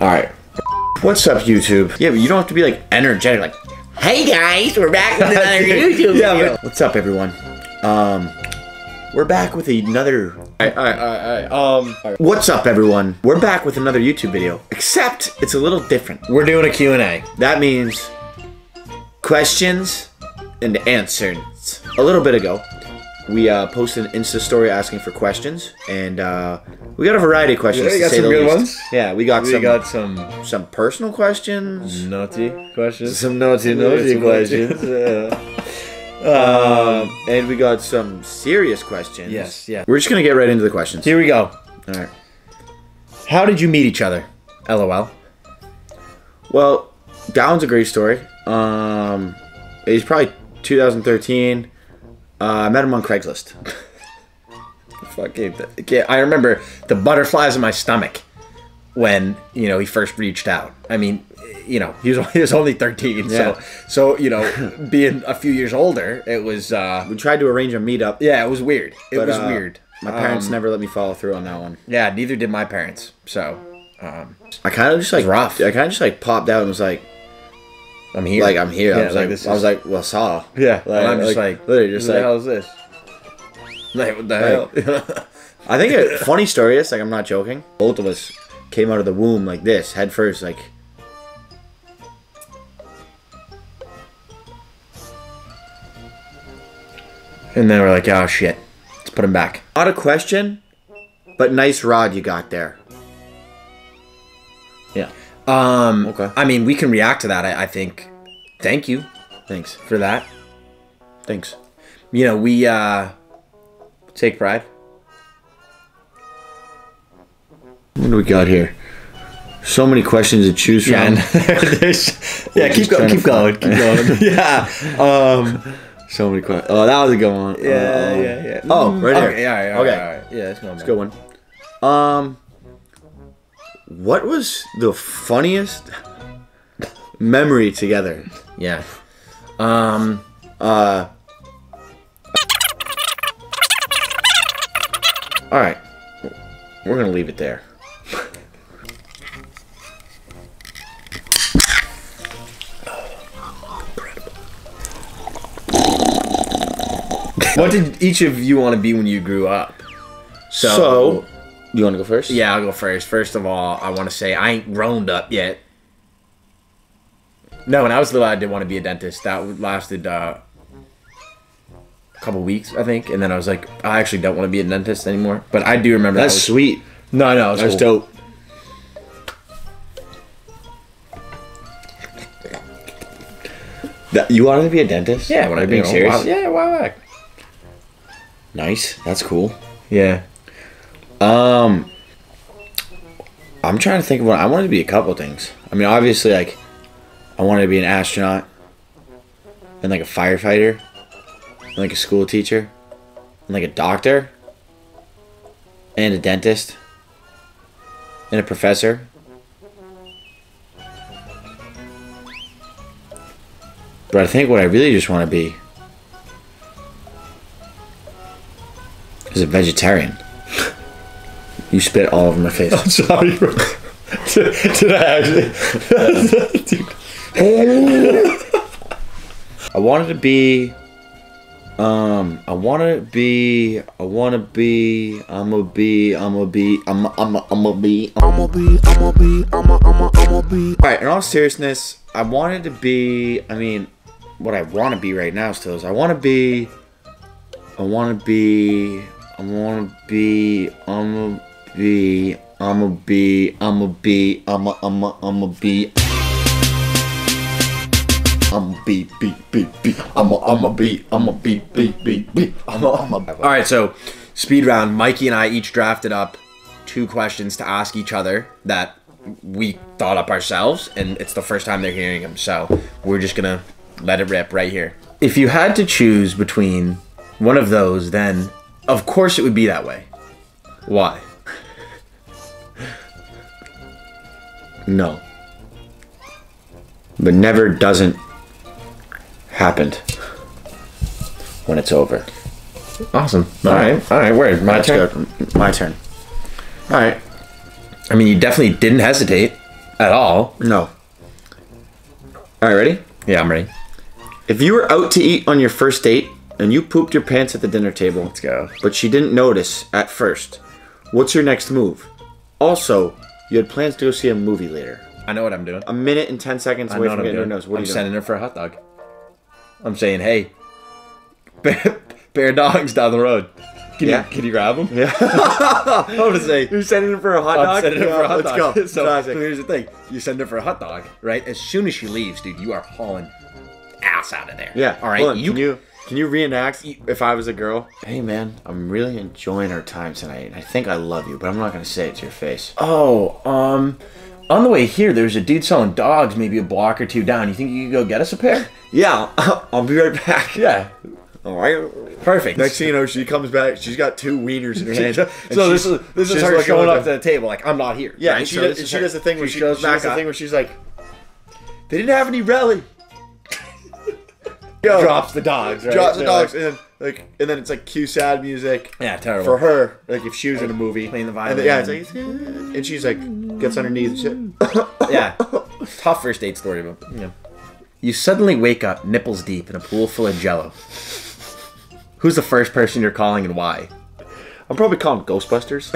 Alright. What's up, YouTube? Yeah, but you don't have to be like energetic, like, hey guys, we're back with another YouTube video. What's up, everyone? We're back with another... What's up, everyone? We're back with another YouTube video, except it's a little different. We're doing a Q&A. That means questions and answers. A little bit ago, we posted an Insta story asking for questions, and we got a variety of questions. Yeah, you got some good ones. Yeah, we got some personal questions, naughty questions, some naughty questions, and we got some serious questions. Yes, yeah. We're just gonna get right into the questions. Here we go. All right. How did you meet each other? LOL. Well, that one's a great story. It was probably 2013. I met him on Craigslist. I remember the butterflies in my stomach when, you know, he first reached out. I mean, you know, he was only 13, yeah. so you know, being a few years older, it was. We tried to arrange a meetup. Yeah, it was weird. It was weird. My parents never let me follow through on that one. Yeah, neither did my parents. So, I kind of just like rough. I kind of just like popped out and was like, I'm here. Like, I'm here. Yeah, I was like, well, saw. Yeah. Like, I'm just like literally just like, what the hell is this? Like, what the hell? I think a funny story is, like, I'm not joking. Both of us came out of the womb like this, head first, like. And then we're like, oh, shit. Let's put him back. Not a question, but nice rod you got there. Yeah. Okay. I mean, we can react to that, I think. Thank you. Thanks. For that. Thanks. You know, we, take pride. What do we got here? So many questions to choose from. Yeah, keep going. Yeah. So many questions. Oh, that was a good one. Yeah. Oh, right there. Okay, all right. Yeah, that's a good one. What was the funniest memory together? Yeah. All right. We're going to leave it there. What did each of you want to be when you grew up? So you want to go first? Yeah, I'll go first. First of all, I want to say I ain't grown up yet. No, when I was little, I did want to be a dentist. That lasted a couple weeks, I think. And then I was like, I actually don't want to be a dentist anymore. But I do remember that was sweet. No, that's cool. Dope. You wanted to be a dentist? Yeah, when I being serious. Wow. Yeah, wow. Back. Nice. That's cool. Yeah. I'm trying to think of what I wanted to be. A couple things. I mean, obviously, like, I wanted to be an astronaut, and like a firefighter, and like a school teacher, and like a doctor, and a dentist, and a professor. But I think what I really just want to be is a vegetarian. You spit all over my face. I'm sorry, bro. Did I actually? Dude. I wanted to be. Alright, in all seriousness, I wanted to be. I mean, what I want to be right now still is Alright, so speed round. Mikey and I each drafted up 2 questions to ask each other that we thought up ourselves, and it's the first time they're hearing them, so we're just gonna let it rip right here. If you had to choose between one of those, then of course it would be that way. Why? No. But never doesn't happened when it's over. Awesome. All right. Word. My turn. All right. I mean, you definitely didn't hesitate. at all. No. All right, ready? Yeah, I'm ready. If you were out to eat on your first date and you pooped your pants at the dinner table, let's go. But she didn't notice at first. What's your next move? Also, you had plans to go see a movie later. I know what I'm doing. A minute and 10 seconds away from getting her nose. What are you doing? I'm sending her for a hot dog. I'm saying, hey, bear dogs down the road. Can you grab them? Yeah. I'm gonna say you're sending her for a hot dog. I'm sending her for a hot dog. Let's go. So here's the thing: you send her for a hot dog, right? As soon as she leaves, dude, you are hauling ass out of there. Yeah. All right. Well, can you reenact if I was a girl? Hey man, I'm really enjoying our time tonight. I think I love you, but I'm not gonna say it to your face. Oh, on the way here, there's a dude selling dogs, maybe a block or two down. You think you could go get us a pair? Yeah, I'll be right back. Yeah. All right. Perfect. Next thing you know, she comes back. She's got two wieners in her hand. So this is her showing up to the table like, I'm not here. Yeah, right? And she does the thing where she's like, they didn't have any rally. Drops the dogs, right? Drops the dogs, and then it's like cue sad music. Yeah, terrible. For her, like if she was in a movie playing the violin. Yeah, it's like, and she's like gets underneath and shit. Yeah, tough first date story, but yeah. You suddenly wake up nipples deep in a pool full of Jello. Who's the first person you're calling and why? I'm probably calling Ghostbusters.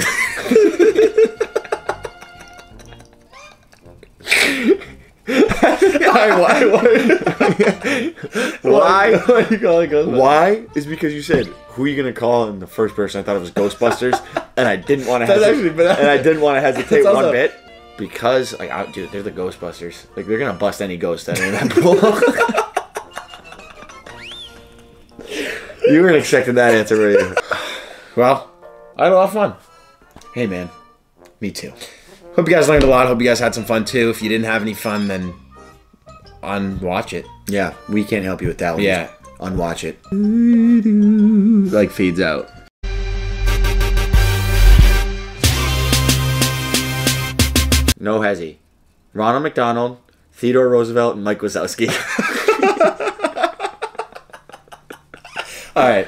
Why are you calling Ghostbusters? Why is because you said who are you gonna call and the first person I thought it was Ghostbusters, and I didn't want to hesitate one bit because like dude, they're the Ghostbusters, like they're gonna bust any ghost out of that pool. You weren't expecting that answer, were you? Well, I had a lot of fun. Hey man, me too. Hope you guys learned a lot. Hope you guys had some fun too. If you didn't have any fun, then unwatch it. Yeah, we can't help you with that one. Yeah, unwatch it. Like fades out. No hezzy. Ronald McDonald, Theodore Roosevelt, and Mike Wazowski. All right.